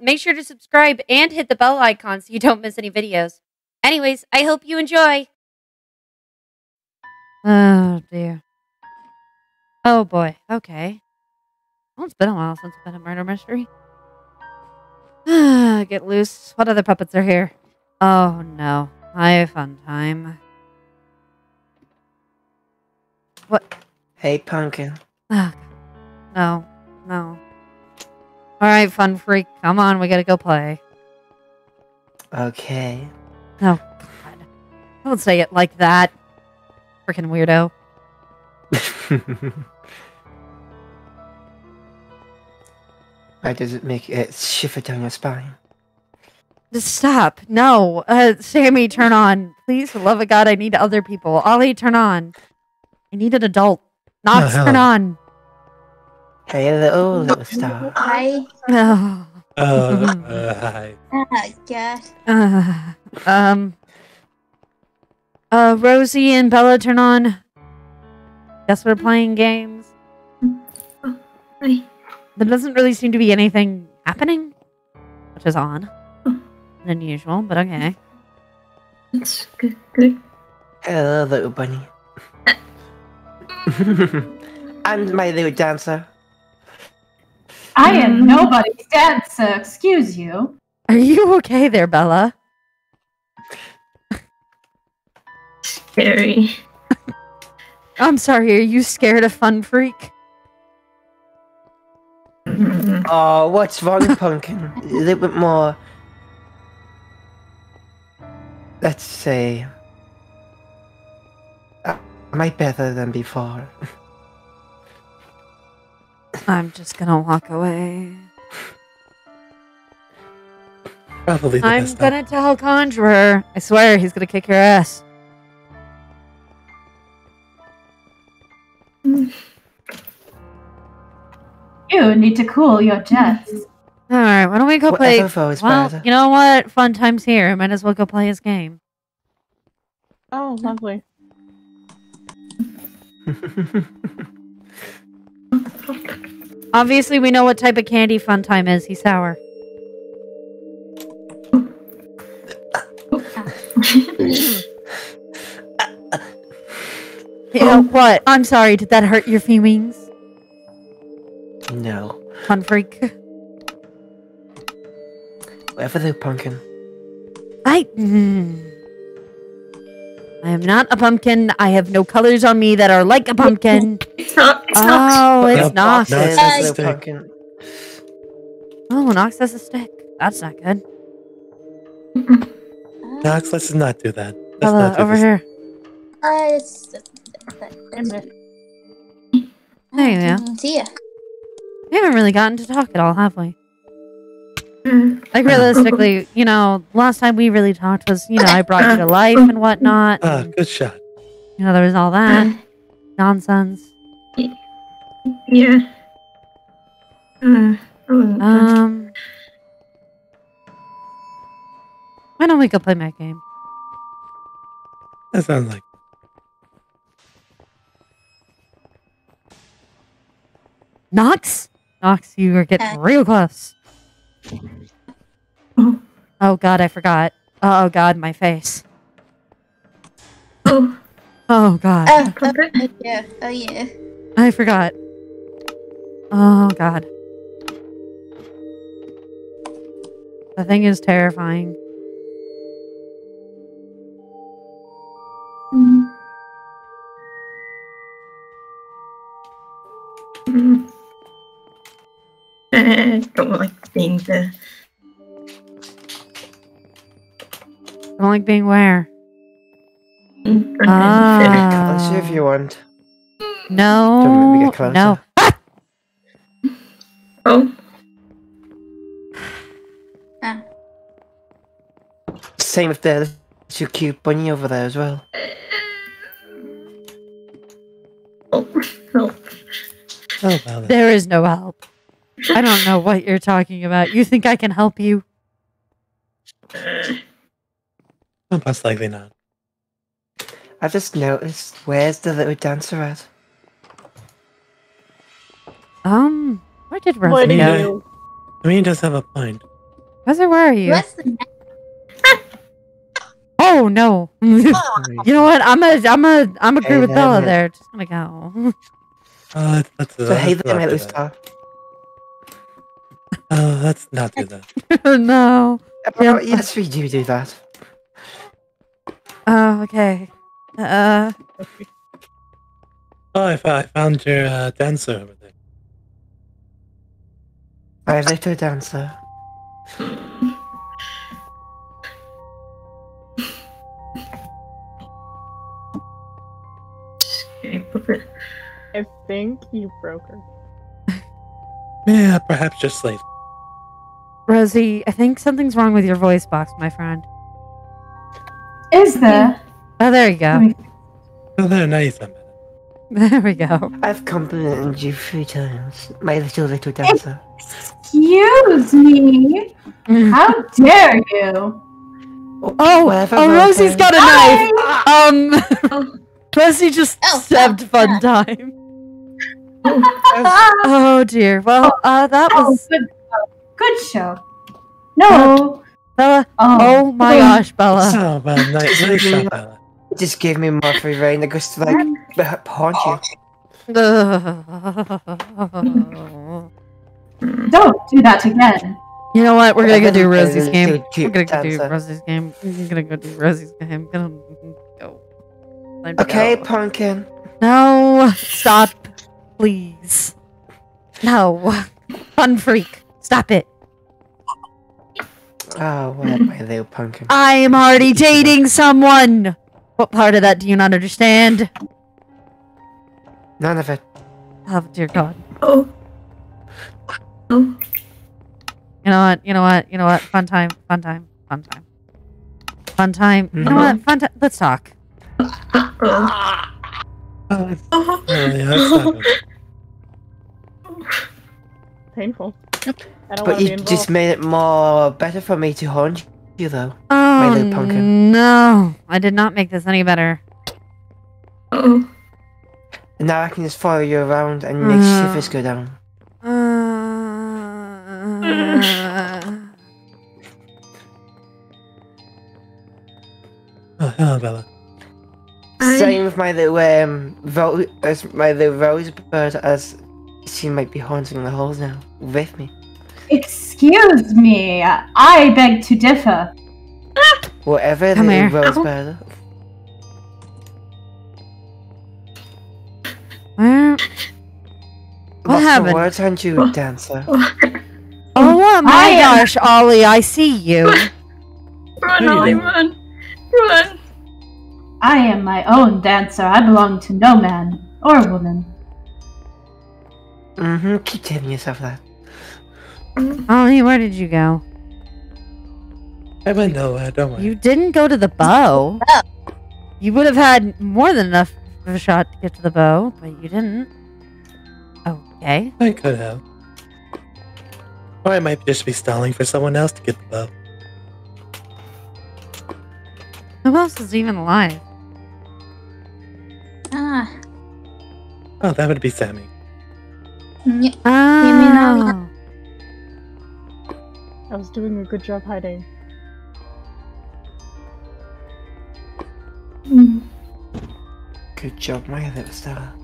Make sure to subscribe and hit the bell icon so you don't miss any videos. Anyways, I hope you enjoy! Oh, dear. Oh, boy. Okay. Well, it's been a while since it's been a murder mystery. Get loose. What other puppets are here? Oh, no. Hi, fun time. What? Hey, Pumpkin. Ugh. No. No. Alright, fun freak. Come on, we gotta go play. Okay. Oh, God. Don't say it like that. Freaking weirdo. Why does it make it shiver down your spine? Just stop. No. Sammy, turn on. Please, for the love of God, I need other people. Ollie, turn on. I need an adult. Knox, turn on. Hello, little star. Hi. Oh. Hi. Oh, God. Rosie and Bella, turn on. Guess we're playing games. Hi. There doesn't really seem to be anything happening, which is odd and unusual, but okay. It's good. Hello, little bunny. And my little dancer. I am nobody's dancer, excuse you. Are you okay there, Bella? Scary. I'm sorry, are you scared of Fun Freak? Oh, what's wrong, Pumpkin? A little bit more... Let's say... Am I better than before? I'm just gonna walk away. Probably I'm gonna tell Conjurer. I swear he's gonna kick your ass. You need to cool your jets. Alright, why don't we go play? Well, you know what? Fun time's here. I might as well go play his game. Oh, lovely. Obviously, we know what type of candy Fun Time is. He's sour. You know what? I'm sorry. Did that hurt your feelings? No. Fun freak. Whatever the pumpkin. I am not a pumpkin. I have no colors on me that are like a pumpkin. It's not. It's Knox. No, it's a stick. Oh, Knox has a stick. That's not good. Knox, let's not do that. Hello, over here. There you go. See ya. We haven't really gotten to talk at all, have we? Like, realistically, you know, last time we really talked was, you know, I brought you to life and whatnot. And, good shot. You know, there was all that nonsense. Yeah. Why don't we go play my game? That sounds like... Knox? Knox, you were getting real close. Oh God, I forgot. Oh God, my face. Oh. Oh God. Oh yeah. Oh yeah. I forgot. Oh God. The thing is terrifying. I don't like being there. I don't like being where? Get closer if you want. No. Don't let me get closer. No. Ah! Oh. Ah. Same with the two cute bunny over there as well. Oh, help. Oh, well, there is no help. I don't know what you're talking about. You think I can help you? Most likely not. I've just noticed, where's the little dancer at? Where did Rosie go? I mean, it does have a pine. Buzzer, where are you? Oh no! You know what? I'm agree with Bella there. Just gonna go. Let's not do that. No. Yeah. Yes, we do that. Oh, okay. Oh, I found your dancer over there. Our little dancer. I think you broke her. Yeah, perhaps just late. Rosie, I think something's wrong with your voice box, my friend. Is there? Oh, there you go. Oh, there, now you sound better. There we go. I've complimented you 3 times, my little dancer. Excuse me? How dare you? Oh, Rosie's got a knife! Rosie just stabbed Fun Time. Oh dear. Well, that was... Good show. No. Bella. Oh my gosh, Bella. Oh, well, nice shot, Bella. It just gave me more free reign that goes to, like, haunt you. Don't do that again. You know what? We're gonna go do Rosie's game. We're gonna go do Rosie's game. We're gonna go do Rosie's game. Go. Okay, Pumpkin. No. Stop. Please. No. Fun Freak. Stop it. Oh, what my little Pumpkin. I am already dating someone! What part of that do you not understand? None of it. Oh, dear God. Oh. You know what? Fun time. You know what? Fun time. Let's talk. Painful. But you just made it more better for me to haunt you, though. Oh, my little Pumpkin. No, I did not make this any better. And now I can just follow you around and make shivers go down. Oh, hello, Bella. Same with my little rose bird, as she might be haunting the holes now with me. Excuse me, I beg to differ. Whatever the rosebud. What happened? Why don't you dancer? Oh my gosh, Ollie, I see you. Run, Ollie, run. Run. I am my own dancer. I belong to no man or woman. Keep telling yourself that. Ollie, where did you go? I went nowhere, don't worry. You didn't go to the bow. You would have had more than enough of a shot to get to the bow, but you didn't. Okay. I could have. Or I might just be stalling for someone else to get the bow. Who else is even alive? Oh, that would be Sammy. I was doing a good job hiding. Good job, my little star.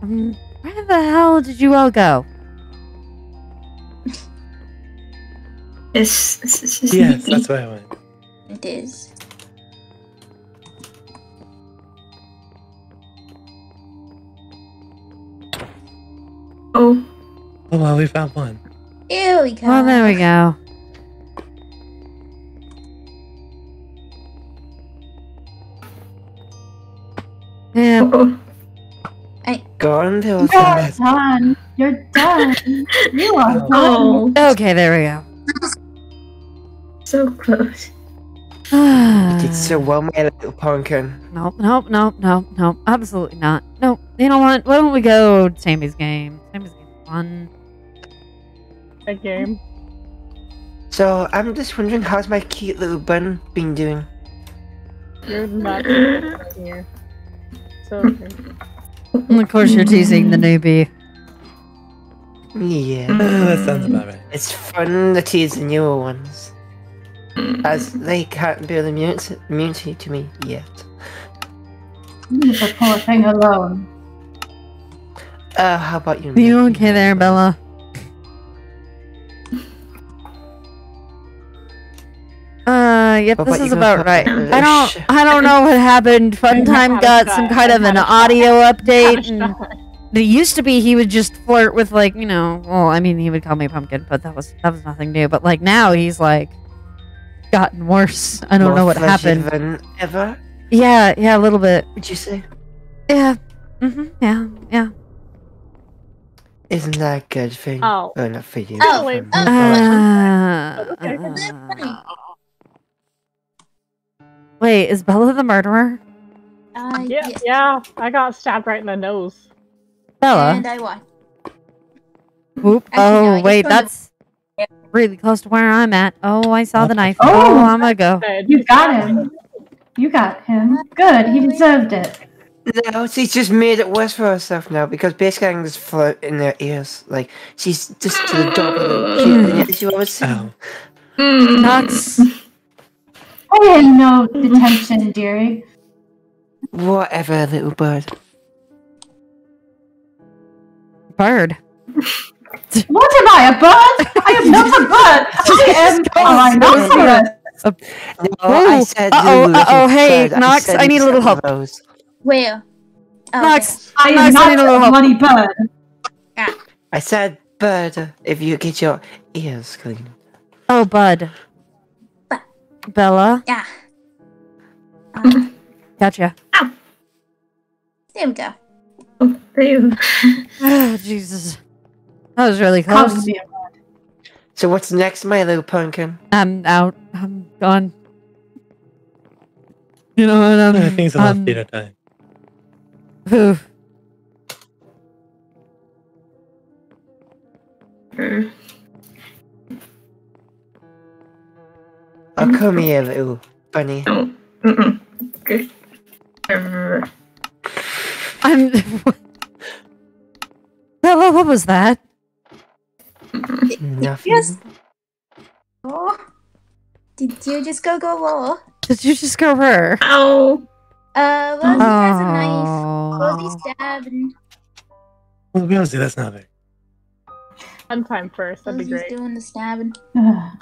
Where the hell did you all go? Yes, that's where I went. It is. Oh well, we found one. Here we go. Well, there we go. Yeah. Go on until it's done. You're done. You are done. Okay, there we go. So close. You did so well, my little Pumpkin. Nope. Absolutely not. Nope. You know what? Why don't we go to Sammy's game? Sammy's game is fun. A game. So, I'm just wondering, how's my cute little bun been doing? You're not here. So, okay. Of course you're teasing the newbie. Yeah. That sounds about right. It's fun to tease the newer ones. As they can't build immunity to me yet. Leave the poor thing alone. How about you? Are you okay there, Bella? Yep, this is about right. I don't know what happened. Funtime got some kind of an audio update. And it used to be he would just flirt with, like, you know, well, I mean, he would call me Pumpkin, but that was nothing new. But like now he's like gotten worse. I don't know what happened. Than ever? Yeah, a little bit. Would you say? Yeah. Yeah. Isn't that a good thing? Oh, not for you. Oh, wait. Wait, is Bella the murderer? Yeah, I got stabbed right in the nose. Bella? And I won. Whoop. Actually, no, wait, that's really close to where I'm at. Oh, I saw the knife. Oh, I'm gonna go. You got him. You got him. Good, he deserved it. No, she's just made it worse for herself now, because basically I can just float in their ears. Like, she's just to the dog that she always said. Nuts. I had no detention, dearie. Whatever, little bird. Bird? What am I, a bird? I am not a bird! I am a rhinoceros! Uh-oh, hey, Knox, I need a little help. Where? Knox, I am not a bloody bird! Ah. I said bird if you get your ears clean. Oh, bud. Bella? Yeah. Gotcha. Ow. There we go. Oh, Jesus. That was really close. So what's next, my little pumpkin? I'm out. I'm gone. You know what? I think it's enough dinner time. Oh, come here, little bunny. No. What was that? Nothing. Yes. Oh. Did you just go raw? Did you just go raw? Ow. Well, he has a knife. Well, he's stabbing. Well, to be honest, that's not it. I'm time first. That'd be great. He's doing the stabbing. How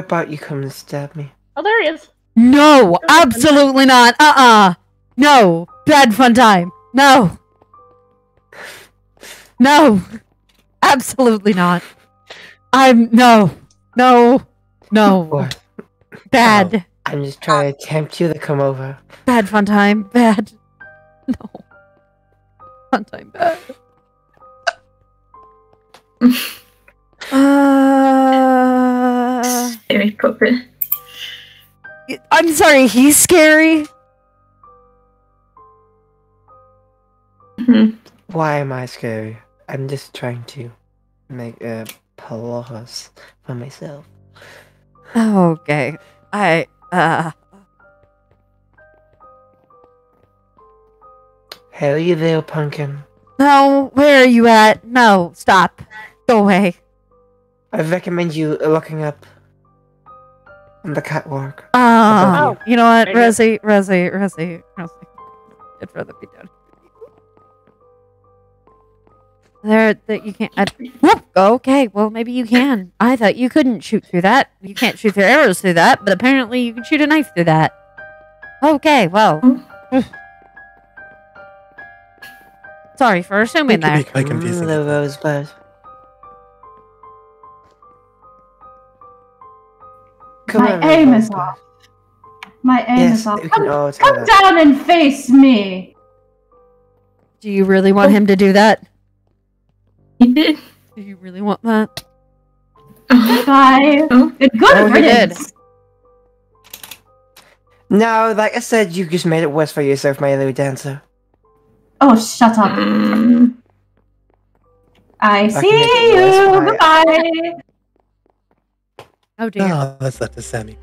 about you come and stab me? Oh, there he is. No, absolutely not. No. Bad fun time. No. No. Absolutely not. No. What? Bad. Oh, I'm just trying to tempt you to come over. Bad fun time. Bad. No. Fun time. Bad. Scary puppet. I'm sorry, he's scary? Why am I scary? I'm just trying to make a palajas for myself. Okay. Hey, are you there, pumpkin? No, where are you at? No, stop. Go away. I recommend you looking up on the catwalk. Oh, you know what? Rosie. I'd rather be done. You can't. Whoop! Okay, well, maybe you can. I thought you couldn't shoot through that. You can't shoot your arrows through that, but apparently you can shoot a knife through that. Okay, well. Sorry for assuming that. It could be quite confusing. My aim is off. My aim is off. Come down and face me! Do you really want him to do that? He did. Do you really want that? Goodbye! Good riddance! No, like I said, you just made it worse for yourself, my little dancer. Oh, shut up. I see you! Goodbye! Oh dear. Oh, that's left is Sammy.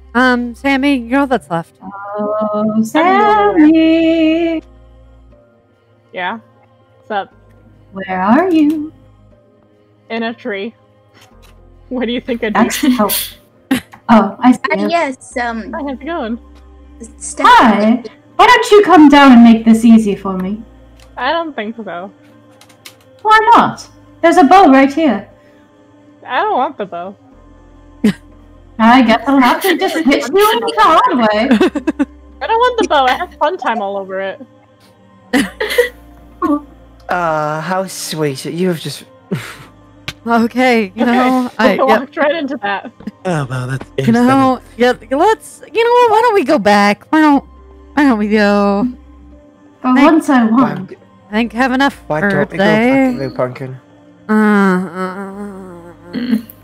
Sammy, you're all that's left. Oh, Sammy! Yeah? What's up? Where are you? In a tree. What do you think I do? Oh, I see. Yes, how's it going? Hi! Why don't you come down and make this easy for me? I don't think so. Why not? There's a bow right here. I don't want the bow. I guess I'll have to just hit you in the hard way. I don't want the bow. I have fun time all over it. How sweet. You have just... Okay, you know, I walked right into that. Oh, wow, that's interesting. You know, why don't we go back? Why don't we go? For once I won. I think have enough for today. I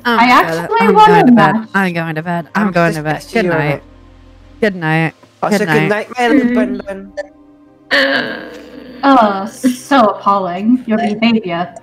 actually want to bed. I'm going to bed. I'm going to bed. Good night. Good night. Also, good night, my little bun bun. Oh, so appalling. Your behavior.